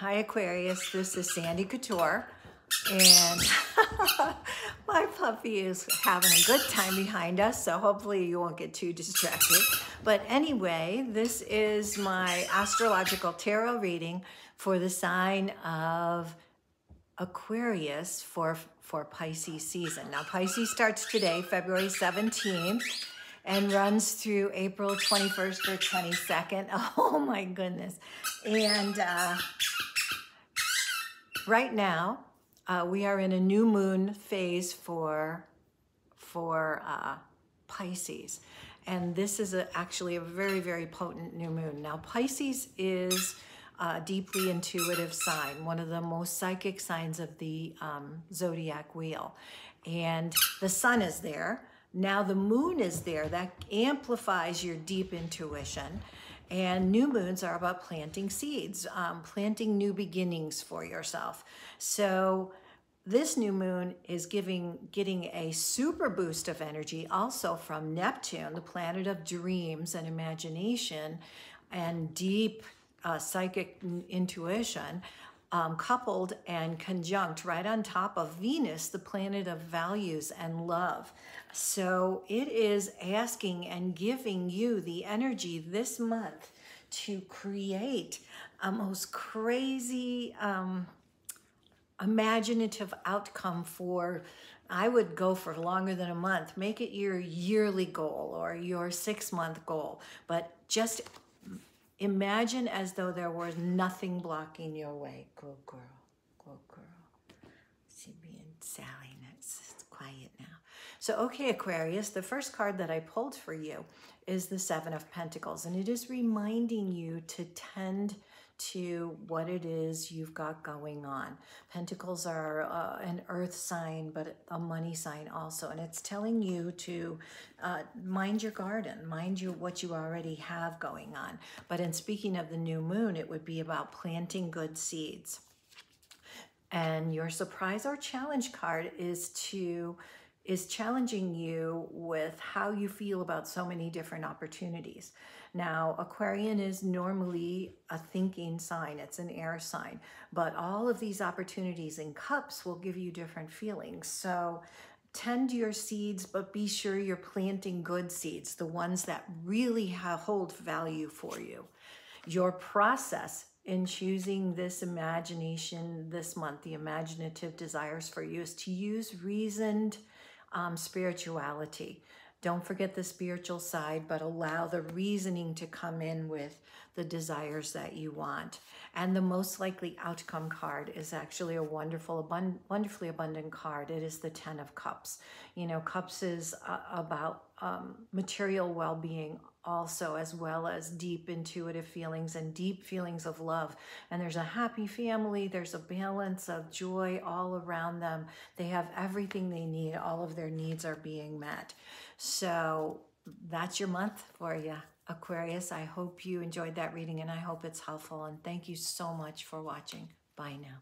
Hi Aquarius, this is Sandy Couture, and my puppy is having a good time behind us, so hopefully you won't get too distracted. But anyway, this is my astrological tarot reading for the sign of Aquarius for Pisces season. Now Pisces starts today, February 17th, and runs through April 21st or 22nd. Oh my goodness. And right now, we are in a new moon phase for Pisces. And this is actually a very, very potent new moon. Now, Pisces is a deeply intuitive sign, one of the most psychic signs of the zodiac wheel. And the sun is there. Now the moon is there. That amplifies your deep intuition. And new moons are about planting seeds, planting new beginnings for yourself. So this new moon is getting a super boost of energy also from Neptune, the planet of dreams and imagination and deep psychic intuition, coupled and conjunct right on top of Venus, the planet of values and love. So it is asking and giving you the energy this month to create a most crazy, imaginative outcome for, I would go for longer than a month. Make it your yearly goal or your 6-month goal, but just imagine as though there was nothing blocking your way. Go girl, go girl. She being Sally, and it's quiet now. So okay, Aquarius, the first card that I pulled for you is the 7 of Pentacles, and it is reminding you to tend to what it is you've got going on. Pentacles are an earth sign, but a money sign also. And it's telling you to mind your garden, mind your, what you already have going on. But in speaking of the new moon, it would be about planting good seeds. And your surprise or challenge card is challenging you with how you feel about so many different opportunities. Now, Aquarian is normally a thinking sign. It's an air sign, but all of these opportunities in cups will give you different feelings. So tend your seeds, but be sure you're planting good seeds, the ones that really hold value for you. Your process in choosing this imagination this month, the imaginative desires for you, is to use reasoned spirituality. Don't forget the spiritual side, but allow the reasoning to come in with the desires that you want. And the most likely outcome card is actually a wonderfully abundant card. It is the 10 of Cups. You know, cups is about material well-being also, as well as deep intuitive feelings and deep feelings of love. And there's a happy family, there's a balance of joy all around them. They have everything they need, all of their needs are being met. So that's your month for you, Aquarius. I hope you enjoyed that reading, and I hope it's helpful, and thank you so much for watching. Bye now.